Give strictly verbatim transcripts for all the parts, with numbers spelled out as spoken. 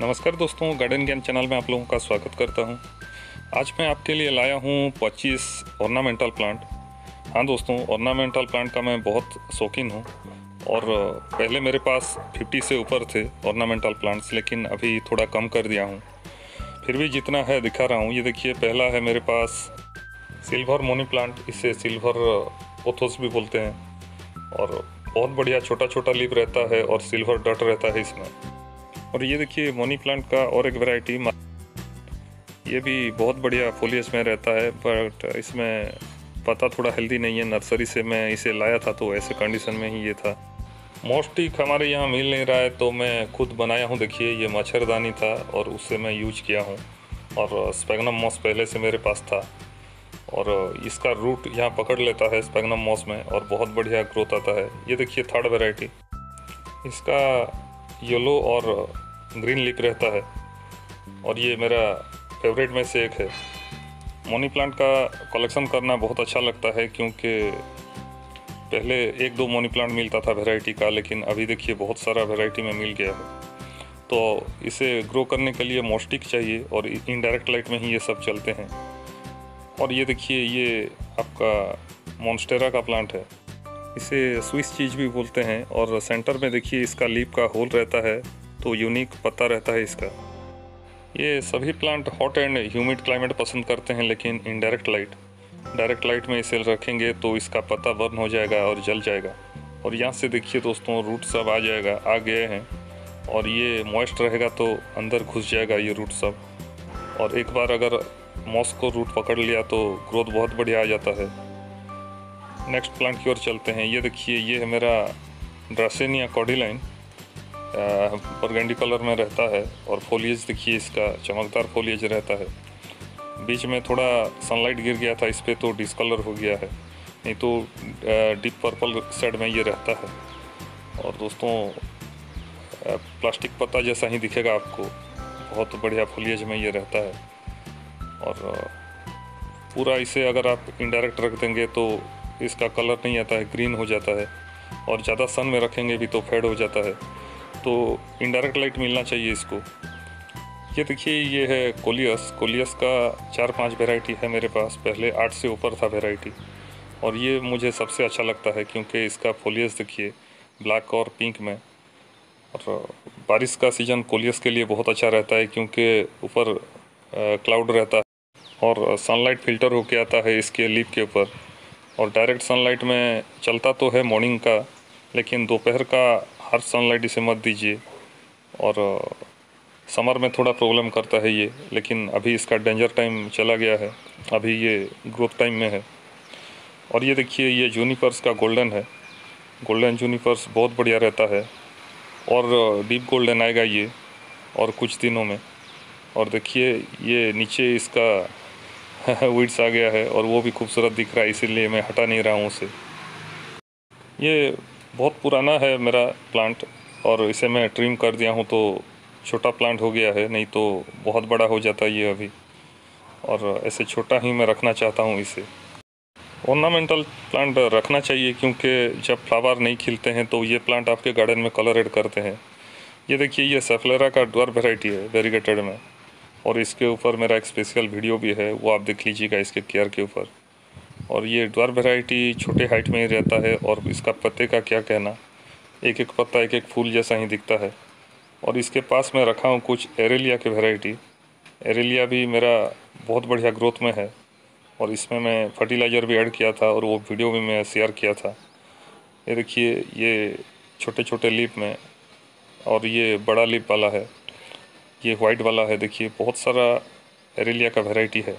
नमस्कार दोस्तों, गार्डन ज्ञान चैनल में आप लोगों का स्वागत करता हूं। आज मैं आपके लिए लाया हूं पच्चीस ऑर्नामेंटल प्लांट। हाँ दोस्तों, ऑर्नामेंटल प्लांट का मैं बहुत शौकीन हूं और पहले मेरे पास पचास से ऊपर थे ऑर्नामेंटल प्लांट्स, लेकिन अभी थोड़ा कम कर दिया हूं। फिर भी जितना है दिखा रहा हूं। ये देखिए, पहला है मेरे पास सिल्वर मोनी प्लांट, इसे सिल्वर पोथोस भी बोलते हैं और बहुत बढ़िया छोटा छोटा लीफ रहता है और सिल्वर डट रहता है इसमें। और ये देखिए मोनी प्लांट का और एक वैरायटी, ये भी बहुत बढ़िया फोलियज में रहता है, बट इसमें पत्ता थोड़ा हेल्दी नहीं है। नर्सरी से मैं इसे लाया था तो ऐसे कंडीशन में ही ये था। मोस्टली हमारे यहाँ मिल नहीं रहा है तो मैं खुद बनाया हूँ। देखिए, ये मच्छरदानी था और उससे मैं यूज किया हूँ। और स्पेगनम मॉस पहले से मेरे पास था और इसका रूट यहाँ पकड़ लेता है स्पेगनम मॉस में और बहुत बढ़िया ग्रोथ आता है। ये देखिए थर्ड वैरायटी, इसका येलो और ग्रीन लीफ रहता है और ये मेरा फेवरेट में से एक है। मोनी प्लांट का कलेक्शन करना बहुत अच्छा लगता है क्योंकि पहले एक दो मोनी प्लांट मिलता था वैरायटी का, लेकिन अभी देखिए बहुत सारा वैरायटी में मिल गया है। तो इसे ग्रो करने के लिए मॉस्टिक चाहिए और इनडायरेक्ट लाइट में ही ये सब चलते हैं। और ये देखिए, ये आपका मॉन्स्टेरा का प्लांट है, इसे स्विस चीज़ भी बोलते हैं। और सेंटर में देखिए इसका लीफ का होल रहता है तो यूनिक पत्ता रहता है इसका। ये सभी plant hot and humid climate पसंद करते हैं, लेकिन इनडायरेक्ट लाइट डायरेक्ट लाइट में इसे रखेंगे तो इसका पत्ता बर्न हो जाएगा और जल जाएगा। और यहाँ से देखिए दोस्तों, रूट सब आ जाएगा, आ गए हैं। और ये मॉइस्ट रहेगा तो अंदर घुस जाएगा ये रूट सब। और एक बार अगर मॉस को रूट पकड़ लिया तो ग्रोथ बहुत बढ़िया आ जाता है। नेक्स्ट प्लांट की ओर चलते हैं। ये देखिए, ये है मेरा ड्रासेनिया कॉर्डिलाइन, बरगंडी कलर में रहता है और फोलिएज देखिए इसका चमकदार फोलिएज रहता है। बीच में थोड़ा सनलाइट गिर गया था इस पर तो डिस्कलर हो गया है, नहीं तो डीप पर्पल शेड में ये रहता है। और दोस्तों प्लास्टिक पत्ता जैसा ही दिखेगा आपको, बहुत बढ़िया फोलिएज में ये रहता है। और पूरा इसे अगर आप इनडायरेक्ट रख देंगे तो इसका कलर नहीं आता है, ग्रीन हो जाता है। और ज़्यादा सन में रखेंगे भी तो फेड हो जाता है, तो इनडायरेक्ट लाइट मिलना चाहिए इसको। ये देखिए, ये है कोलियस। कोलियस का चार पांच वैरायटी है मेरे पास, पहले आठ से ऊपर था वैरायटी। और ये मुझे सबसे अच्छा लगता है क्योंकि इसका फोलियस देखिए ब्लैक और पिंक में। और बारिश का सीज़न कोलियस के लिए बहुत अच्छा रहता है क्योंकि ऊपर क्लाउड रहता है और सनलाइट फिल्टर होके आता है इसके लीफ के ऊपर। और डायरेक्ट सनलाइट में चलता तो है मॉर्निंग का, लेकिन दोपहर का हर सनलाइट इसे मत दीजिए। और समर में थोड़ा प्रॉब्लम करता है ये, लेकिन अभी इसका डेंजर टाइम चला गया है, अभी ये ग्रोथ टाइम में है। और ये देखिए, ये जूनिपर्स का गोल्डन है, गोल्डन जूनिपर्स बहुत बढ़िया रहता है और डीप गोल्डन आएगा ये और कुछ दिनों में। और देखिए ये नीचे इसका वीड्स आ गया है और वो भी खूबसूरत दिख रहा है, इसीलिए मैं हटा नहीं रहा हूँ उसे। ये बहुत पुराना है मेरा प्लांट और इसे मैं ट्रिम कर दिया हूँ तो छोटा प्लांट हो गया है, नहीं तो बहुत बड़ा हो जाता है ये अभी। और ऐसे छोटा ही मैं रखना चाहता हूँ इसे। ऑर्नामेंटल प्लांट रखना चाहिए क्योंकि जब फ्लावर नहीं खिलते हैं तो ये प्लांट आपके गार्डन में कलर ऐड करते हैं। ये देखिए, ये सैफलेरा का ड्वार्फ वैरायटी है वेरीगेटेड में, और इसके ऊपर मेरा एक स्पेशल वीडियो भी है, वो आप देख लीजिएगा इसके केयर के ऊपर। और ये ड्वार्फ वैरायटी छोटे हाइट में ही रहता है और इसका पत्ते का क्या कहना, एक एक पत्ता एक एक फूल जैसा ही दिखता है। और इसके पास मैं रखा हूँ कुछ एरेलिया के वैरायटी। एरेलिया भी मेरा बहुत बढ़िया ग्रोथ में है और इसमें मैं फर्टिलाइज़र भी ऐड किया था और वो वीडियो भी मैं शेयर किया था। ये देखिए, ये छोटे छोटे लीफ में और ये बड़ा लीफ वाला है, ये वाइट वाला है। देखिए बहुत सारा एरेलिया का वैरायटी है।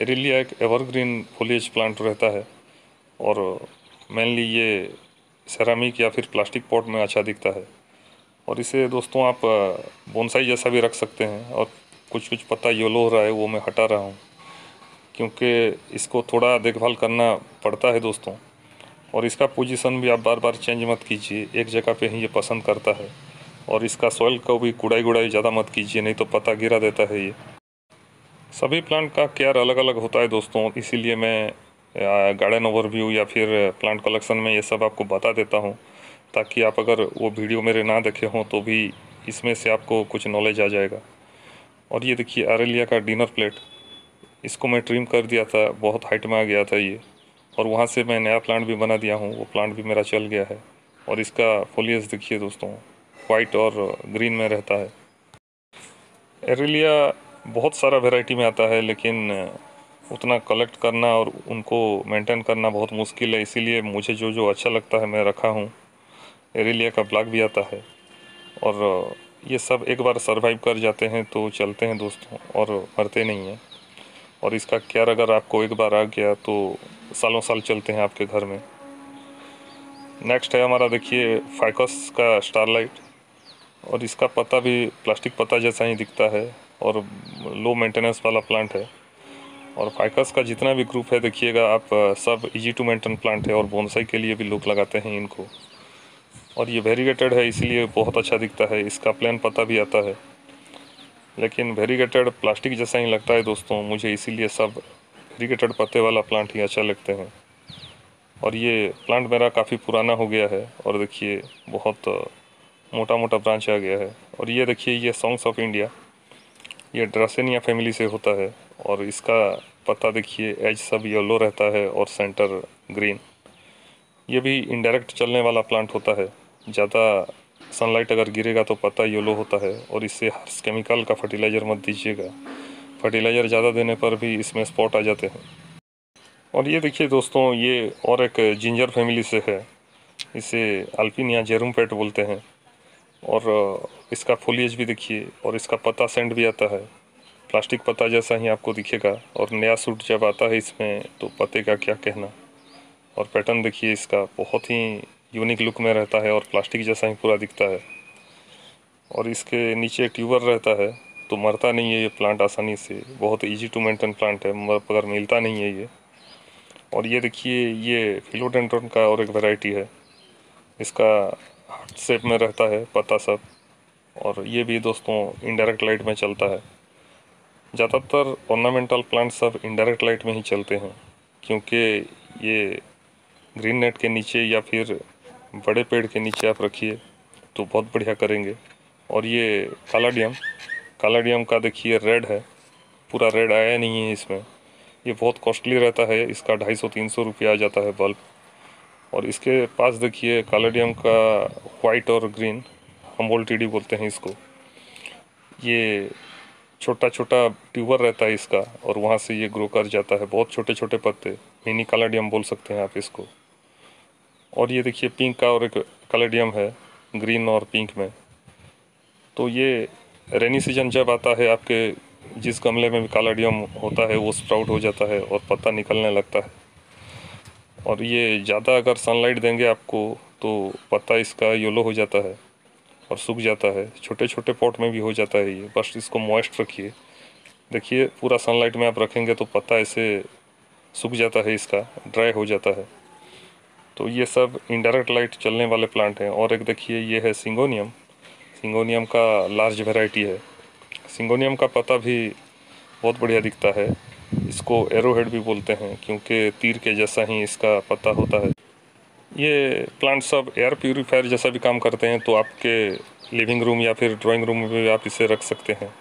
एरेलिया एक एवरग्रीन फोलिएज प्लांट रहता है और मेनली ये सेरामिक या फिर प्लास्टिक पॉट में अच्छा दिखता है। और इसे दोस्तों आप बोनसाई जैसा भी रख सकते हैं। और कुछ कुछ पत्ता येलो हो रहा है, वो मैं हटा रहा हूँ क्योंकि इसको थोड़ा देखभाल करना पड़ता है दोस्तों। और इसका पोजीशन भी आप बार बार चेंज मत कीजिए, एक जगह पे ही ये पसंद करता है। और इसका सॉइल को भी गुड़ाई गुड़ाई ज़्यादा मत कीजिए, नहीं तो पत्ता गिरा देता है ये। सभी प्लांट का केयर अलग अलग होता है दोस्तों, इसीलिए मैं गार्डन ओवरव्यू या फिर प्लांट कलेक्शन में ये सब आपको बता देता हूँ, ताकि आप अगर वो वीडियो मेरे ना देखे हों तो भी इसमें से आपको कुछ नॉलेज आ जाएगा। और ये देखिए आरेलिया का डिनर प्लेट, इसको मैं ट्रिम कर दिया था, बहुत हाइट में आ गया था ये, और वहाँ से मैं नया प्लांट भी बना दिया हूँ, वो प्लांट भी मेरा चल गया है। और इसका फोलियस देखिए दोस्तों, वाइट और ग्रीन में रहता है। एरेलिया बहुत सारा वेराइटी में आता है, लेकिन उतना कलेक्ट करना और उनको मेंटेन करना बहुत मुश्किल है, इसीलिए मुझे जो जो अच्छा लगता है मैं रखा हूँ। एरेलिया का ब्लैक भी आता है, और ये सब एक बार सरवाइव कर जाते हैं तो चलते हैं दोस्तों और मरते नहीं हैं। और इसका केयर अगर आपको एक बार आ गया तो सालों साल चलते हैं आपके घर में। नेक्स्ट है हमारा देखिए फाइकस का स्टारलाइट, और इसका पत्ता भी प्लास्टिक पत्ता जैसा ही दिखता है और लो मेंटेनेंस वाला प्लांट है। और फाइकस का जितना भी ग्रुप है देखिएगा आप, सब इजी टू मेंटेन प्लांट है और बोनसाई के लिए भी लोग लगाते हैं इनको। और ये वेरीगेटेड है इसलिए बहुत अच्छा दिखता है, इसका प्लेन पत्ता भी आता है, लेकिन वेरीगेटेड प्लास्टिक जैसा ही लगता है दोस्तों मुझे, इसीलिए सब वेरीगेटेड पत्ते वाला प्लांट ही अच्छा लगते हैं। और ये प्लांट मेरा काफ़ी पुराना हो गया है और देखिए बहुत मोटा मोटा ब्रांच आ गया है। और ये देखिए ये सॉन्ग्स ऑफ इंडिया, ये ड्रासेनिया फैमिली से होता है, और इसका पत्ता देखिए एज सब येलो रहता है और सेंटर ग्रीन। ये भी इनडायरेक्ट चलने वाला प्लांट होता है, ज़्यादा सनलाइट अगर गिरेगा तो पत्ता येलो होता है, और इससे हर केमिकल का फर्टिलाइज़र मत दीजिएगा, फर्टिलाइज़र ज़्यादा देने पर भी इसमें स्पॉट आ जाते हैं। और ये देखिए दोस्तों ये और एक जिंजर फैमिली से है, इसे अल्पिनिया जेरुम्पेट बोलते हैं, और इसका फोलिएज भी देखिए और इसका पत्ता सेंट भी आता है, प्लास्टिक पत्ता जैसा ही आपको दिखेगा। और नया सूट जब आता है इसमें तो पत्ते का क्या कहना, और पैटर्न देखिए इसका बहुत ही यूनिक लुक में रहता है और प्लास्टिक जैसा ही पूरा दिखता है। और इसके नीचे ट्यूबर रहता है तो मरता नहीं है ये प्लांट आसानी से, बहुत इजी टू मेंटेन प्लांट है, मगर मिलता नहीं है ये। और ये देखिए ये फिलोडेंड्रॉन का और एक वैरायटी है, इसका हार्ट शेप में रहता है पत्ता सब, और ये भी दोस्तों इनडायरेक्ट लाइट में चलता है। ज़्यादातर ऑर्नामेंटल प्लांट सब इनडायरेक्ट लाइट में ही चलते हैं, क्योंकि ये ग्रीन नेट के नीचे या फिर बड़े पेड़ के नीचे आप रखिए तो बहुत बढ़िया करेंगे। और ये कालाडियम, कालाडियम का देखिए रेड है, पूरा रेड आया नहीं है इसमें, ये बहुत कॉस्टली रहता है, इसका ढाई सौ तीन सौ रुपया आ जाता है बल्ब। और इसके पास देखिए कालाडियम का वाइट और ग्रीन, हम वोल्टीडी बोलते हैं इसको, ये छोटा छोटा ट्यूबर रहता है इसका, और वहाँ से ये ग्रो कर जाता है, बहुत छोटे छोटे पत्ते, मिनी कालाडियम बोल सकते हैं आप इसको। और ये देखिए पिंक का और एक कालाडियम है, ग्रीन और पिंक में। तो ये रेनी सीजन जब आता है आपके जिस गमले में भी कालाडियम होता है वो स्प्राउट हो जाता है और पत्ता निकलने लगता है, और ये ज़्यादा अगर सनलाइट देंगे आपको तो पत्ता इसका येलो हो जाता है और सूख जाता है, छोटे छोटे पॉट में भी हो जाता है ये, बस इसको मॉइस्ट रखिए। देखिए पूरा सनलाइट में आप रखेंगे तो पत्ता ऐसे सूख जाता है, इसका ड्राई हो जाता है। तो ये सब इनडायरेक्ट लाइट चलने वाले प्लांट हैं। और एक देखिए ये है सिंगोनियम, सिंगोनियम का लार्ज वैरायटी है, सिंगोनियम का पत्ता भी बहुत बढ़िया दिखता है, इसको एरोहेड भी बोलते हैं क्योंकि तीर के जैसा ही इसका पत्ता होता है। ये प्लांट सब एयर प्यूरीफायर जैसा भी काम करते हैं, तो आपके लिविंग रूम या फिर ड्राइंग रूम में भी आप इसे रख सकते हैं।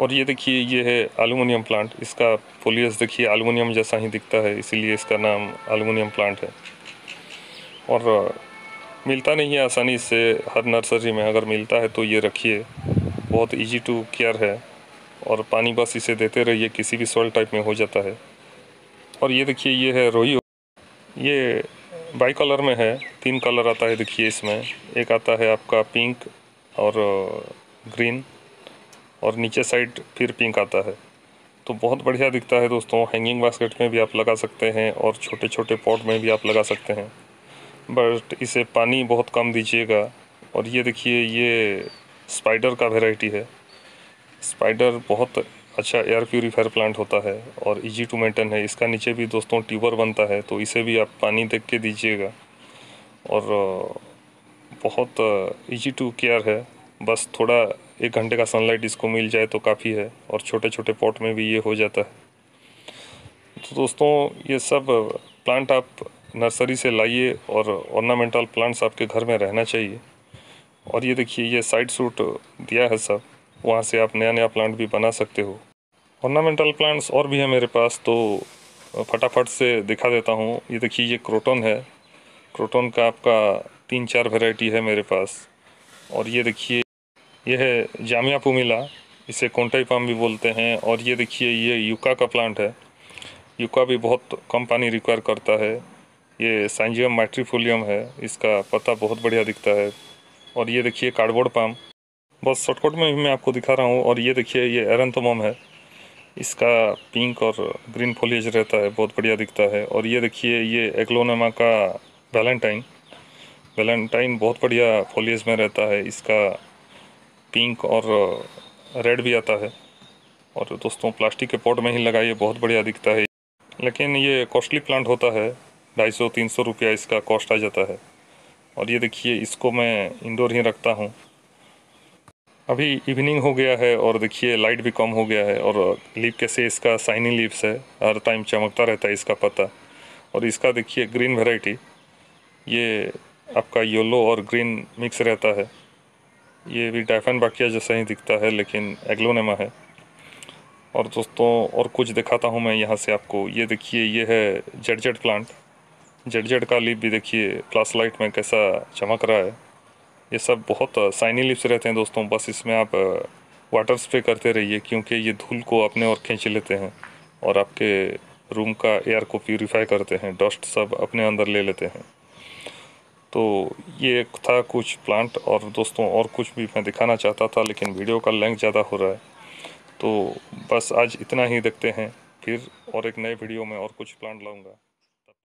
और ये देखिए ये है एल्युमिनियम प्लांट, इसका फोलियस देखिए एल्युमिनियम जैसा ही दिखता है, इसीलिए इसका नाम एल्युमिनियम प्लांट है। और मिलता नहीं है आसानी से हर नर्सरी में, अगर मिलता है तो ये रखिए, बहुत इजी टू केयर है, और पानी बस इसे देते रहिए, किसी भी सॉइल टाइप में हो जाता है। और ये देखिए ये है रोही, ये बाई कलर में है, तीन कलर आता है देखिए इसमें, एक आता है आपका पिंक और ग्रीन, और नीचे साइड फिर पिंक आता है, तो बहुत बढ़िया दिखता है दोस्तों। हैंगिंग बास्केट में भी आप लगा सकते हैं और छोटे छोटे पॉट में भी आप लगा सकते हैं, बट इसे पानी बहुत कम दीजिएगा। और ये देखिए ये स्पाइडर का वैरायटी है, स्पाइडर बहुत अच्छा एयर प्यूरीफायर प्लांट होता है और इजी टू मेंटेन है, इसका नीचे भी दोस्तों ट्यूबर बनता है, तो इसे भी आप पानी देख के दीजिएगा, और बहुत ईजी टू केयर है, बस थोड़ा एक घंटे का सनलाइट इसको मिल जाए तो काफ़ी है, और छोटे छोटे पॉट में भी ये हो जाता है। तो दोस्तों ये सब प्लांट आप नर्सरी से लाइए और ऑर्नामेंटल प्लांट्स आपके घर में रहना चाहिए। और ये देखिए ये साइड सूट दिया है सब, वहाँ से आप नया नया प्लांट भी बना सकते हो। ऑर्नामेंटल प्लांट्स और भी हैं मेरे पास, तो फटाफट से दिखा देता हूँ। ये देखिए ये क्रोटन है, क्रोटन का आपका तीन चार वैरायटी है मेरे पास। और ये देखिए ये है जामिया पुमिला, इसे कोंटाई पाम भी बोलते हैं। और ये देखिए ये युक्का का प्लांट है, युक्का भी बहुत कम पानी रिक्वायर करता है। ये सांजियम मैट्रीफोलियम है, इसका पत्ता बहुत बढ़िया दिखता है। और ये देखिए कार्डबोर्ड पाम, बस शॉर्टकट में भी मैं आपको दिखा रहा हूँ। और ये देखिए ये एरंथोमम है, इसका पिंक और ग्रीन फोलिएज रहता है, बहुत बढ़िया दिखता है। और ये देखिए ये एग्लोनेमा का वैलेंटाइन, वैलेंटाइन बहुत बढ़िया फोलिएज में रहता है, इसका पिंक और रेड भी आता है। और दोस्तों प्लास्टिक के पॉट में ही लगाइए, बहुत बढ़िया दिखता है। लेकिन ये कॉस्टली प्लांट होता है, ढाई सौ तीन सौ रुपया इसका कॉस्ट आ जाता है। और ये देखिए इसको मैं इंडोर ही रखता हूँ। अभी इवनिंग हो गया है और देखिए लाइट भी कम हो गया है। और लीफ कैसे इसका शाइनी लीव्स है, हर टाइम चमकता रहता है इसका पत्ता। और इसका देखिए ग्रीन वैरायटी, ये आपका येलो और ग्रीन मिक्स रहता है, ये भी डाइफन बाकिया जैसा ही दिखता है लेकिन एग्लोनेमा है। और दोस्तों और कुछ दिखाता हूँ मैं यहाँ से आपको। ये देखिए ये है जटजेट प्लांट, जटजेट का लीफ भी देखिए फ्लैश लाइट में कैसा चमक रहा है। ये सब बहुत शाइनी लिप्स रहते हैं दोस्तों, बस इसमें आप वाटर स्प्रे करते रहिए क्योंकि ये धूल को अपने और खींच लेते हैं और आपके रूम का एयर को प्यूरीफाई करते हैं, डस्ट सब अपने अंदर ले लेते हैं। तो ये था कुछ प्लांट। और दोस्तों और कुछ भी मैं दिखाना चाहता था लेकिन वीडियो का लेंथ ज़्यादा हो रहा है, तो बस आज इतना ही। देखते हैं फिर और एक नए वीडियो में और कुछ प्लांट लाऊँगा।